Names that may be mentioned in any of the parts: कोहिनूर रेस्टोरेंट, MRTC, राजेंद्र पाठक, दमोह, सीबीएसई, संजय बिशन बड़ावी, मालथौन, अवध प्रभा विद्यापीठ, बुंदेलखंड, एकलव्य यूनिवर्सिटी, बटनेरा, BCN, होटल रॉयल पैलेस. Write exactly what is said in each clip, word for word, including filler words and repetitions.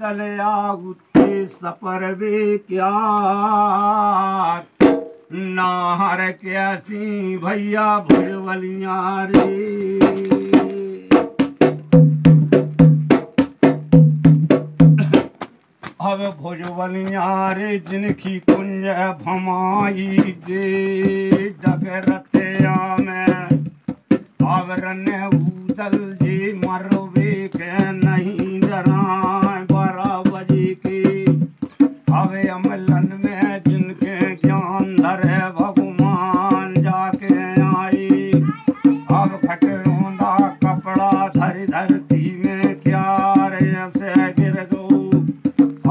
दलया गुत्ते सपरवे क्या नाहर कैसी भैया भुलवलिया रे। अब भुजवलिया रे जिनकी कुंज भमाई जे डगरतिया में आवरण उदल जी मरवे के नहीं डराए बारह बजे के। अब अमलन में जिनके ज्ञान धर भगवान जाके आई। अब खटरोंदा कपड़ा धर धरती में क्या रे से गिर गो।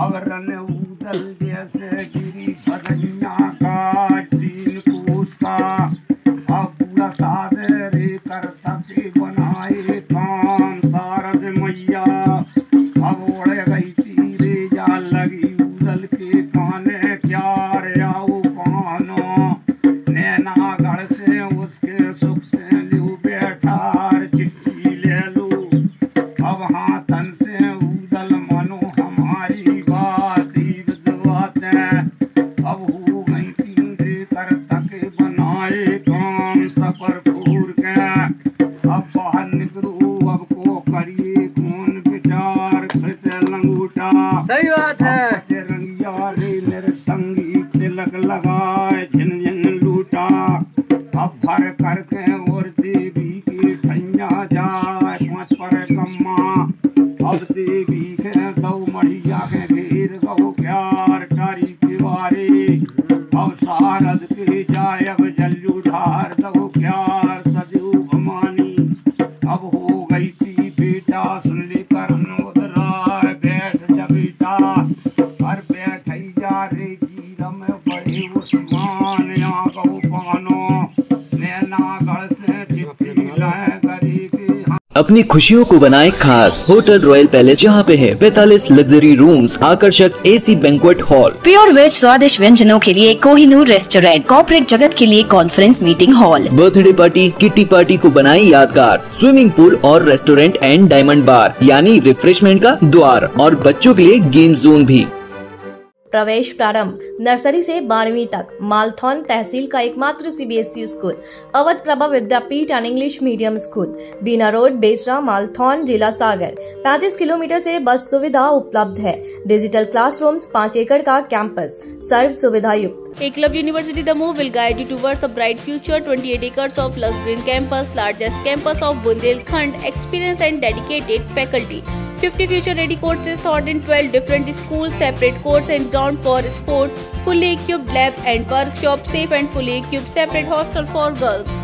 अवरण उदल जैसे गिरी बदलिया का स्टील कोस का। अब पूरा सादे रे करता से बनाए काम सारद मैया। अब उड़ गई तीरे जाल लगी उदल के काने क्या रे आओ कानो। नैना घर से उसके सुख से लू बैठा चिट्ठी ले लो। अब हाथन से उदल मनो हमारी बात बात है। अब हो गई तीन रे कर तक बनाए काम सफर फूर के। अब बाहर निकलो अब को करिए कौन विचार फिर लंगूटा। सही बात है। रंगिया रे निरसंगी तिलक लगाए झिन झिन लूटा। अब भर करके और देवी की सैया जाए पाँच पर कम्मा। अब देवी के दो मढ़िया के घेर गौ प्यार कारी तिवारी। अब शारद के जाए अब जल्लू ढार दो प्यार सजू भमानी। अब हो गई थी बेटा सुन लेकर नोदराय बैठ जबेटा। हर बैठ जा रे जीरा में बड़े उस्मान यहाँ गौ पानो। नैना गढ़ से चिट्ठी लाए अपनी खुशियों को बनाए खास। होटल रॉयल पैलेस यहाँ पे है पैंतालीस लग्जरी रूम्स, आकर्षक AC banquet hall, pure veg स्वादिष्ट व्यंजनों के लिए कोहिनूर रेस्टोरेंट, कॉर्पोरेट जगत के लिए conference meeting hall, birthday party kitty party को बनाई यादगार, स्विमिंग पूल और रेस्टोरेंट एंड डायमंड बार यानी रिफ्रेशमेंट का द्वार और बच्चों के लिए गेम जोन भी। प्रवेश प्रारंभ नर्सरी से बारहवीं तक मालथौन तहसील का एकमात्र सीबीएसई school अवध प्रभा विद्यापीठ and English medium school Bina road Besra मालथौन जिला सागर। पैंतीस किलोमीटर से बस सुविधा उपलब्ध है। डिजिटल क्लासरूम्स, पाँच एकड़ का कैंपस, सर्व सुविधा युक्त। एकलव्य यूनिवर्सिटी दमोह will guide you towards a bright future. अट्ठाईस acres of lush green campus, largest campus of बुंदेलखंड, experienced and dedicated faculty. fifty future ready courses taught in twelve different schools, separate courts and ground for sport, fully equipped lab and workshop, safe and fully equipped separate hostel for girls.